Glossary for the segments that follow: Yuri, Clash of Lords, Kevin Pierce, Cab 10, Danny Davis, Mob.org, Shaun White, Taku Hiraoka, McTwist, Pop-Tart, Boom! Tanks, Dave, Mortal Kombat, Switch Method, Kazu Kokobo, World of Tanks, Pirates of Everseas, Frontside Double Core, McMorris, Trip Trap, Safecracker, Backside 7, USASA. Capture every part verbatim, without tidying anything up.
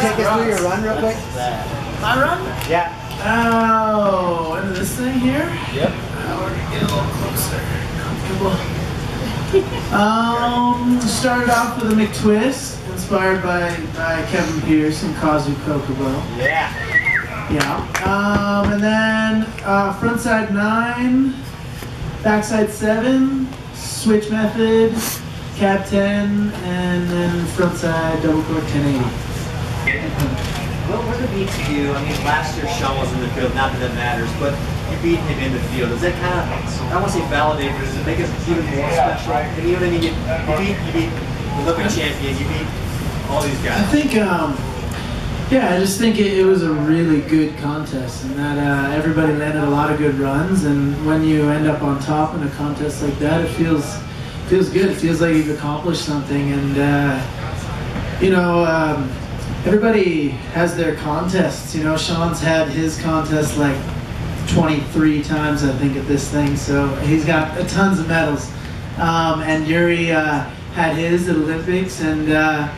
just take us through your run real quick? My run? Yeah. Oh, and this thing here? Yep. Uh, we're gonna get a little closer. Comfortable. um, started off with a McTwist, inspired by, by Kevin Pierce and Kazu Kokobo. Yeah. Yeah. Um, and then uh, Frontside nine, Backside seven, Switch Method, Cab ten, and then Frontside Double Core ten eighty. What were the beats to you? I mean, last year Shaun was in the field, not that that matters, but you beat him in the field. Does that kind of, I don't want to say validate, but does it make us even more special? And even if you, you beat, you beat Olympic champions, you beat all these guys. I think, um, yeah, I just think it, it was a really good contest, and that uh, everybody landed a lot of good runs, and when you end up on top in a contest like that, it feels, feels good. It feels like you've accomplished something, and, uh, you know, um, everybody has their contests, you know. Shaun's had his contest like twenty-three times, I think, at this thing, so he's got tons of medals. Um, and Yuri uh, had his at Olympics, and uh,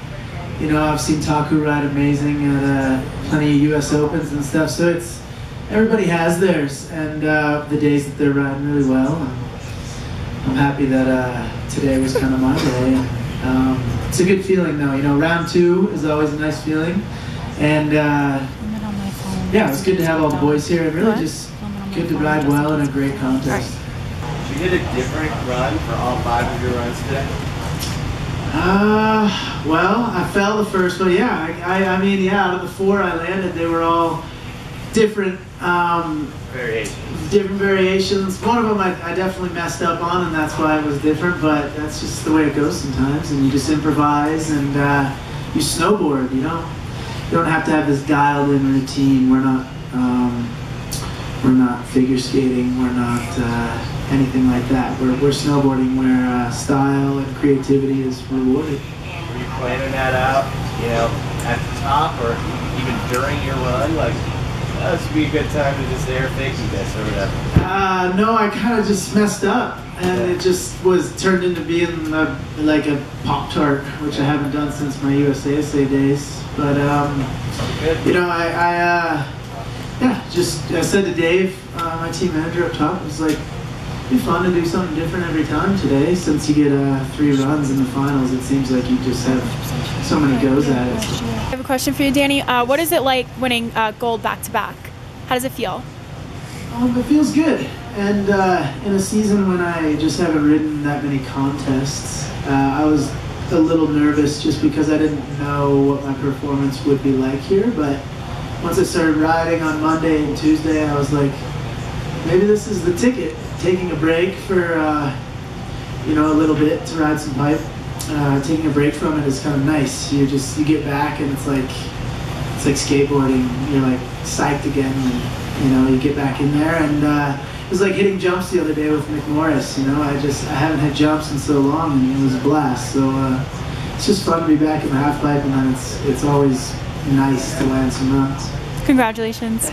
you know, I've seen Taku ride amazing at uh, plenty of U S Opens and stuff. So it's everybody has theirs, and uh, the days that they're riding really well. I'm happy that uh, today was kind of my day. Um, it's a good feeling though, you know, round two is always a nice feeling, and uh, yeah, it was good to have all the boys here, and really just good to ride well in a great contest. You did a different run for all five of your runs today? Uh, well, I fell the first one, yeah, I, I, I mean, yeah, out of the four I landed, they were all different, um, Variations. Different variations. One of them I, I definitely messed up on, and that's why it was different, but that's just the way it goes sometimes, and you just improvise, and uh, you snowboard, you know? You don't have to have this dialed-in routine. We're not, um, we're not figure skating, we're not uh, anything like that. We're, we're snowboarding where uh, style and creativity is rewarded. Were you planning that out, you know, at the top, or even during your run? Like, that would be a good time to just air fake you guys or whatever. Uh, no, I kind of just messed up, and yeah. It just was turned into being a, like a Pop-Tart, which I haven't done since my U S A S A days. But um, you know, I, I uh, yeah, just I said to Dave, uh, my team manager up top, it was like, it'd be fun to do something different every time today. Since you get uh, three runs in the finals, it seems like you just have so many goes at it. I have a question for you, Danny. Uh, what is it like winning uh, gold back-to-back? How does it feel? Um, it feels good. And uh, in a season when I just haven't ridden that many contests, uh, I was a little nervous just because I didn't know what my performance would be like here. But once I started riding on Monday and Tuesday, I was like, maybe this is the ticket. Taking a break for, uh, you know, a little bit to ride some pipe. Uh, taking a break from it is kind of nice. You just, you get back and it's like, it's like skateboarding. You're like psyched again, and, you know, you get back in there. And uh, it was like hitting jumps the other day with McMorris, you know. I just, I haven't had jumps in so long, and it was a blast. So uh, it's just fun to be back in the half pipe, and then it's, it's always nice to land some runs. Congratulations.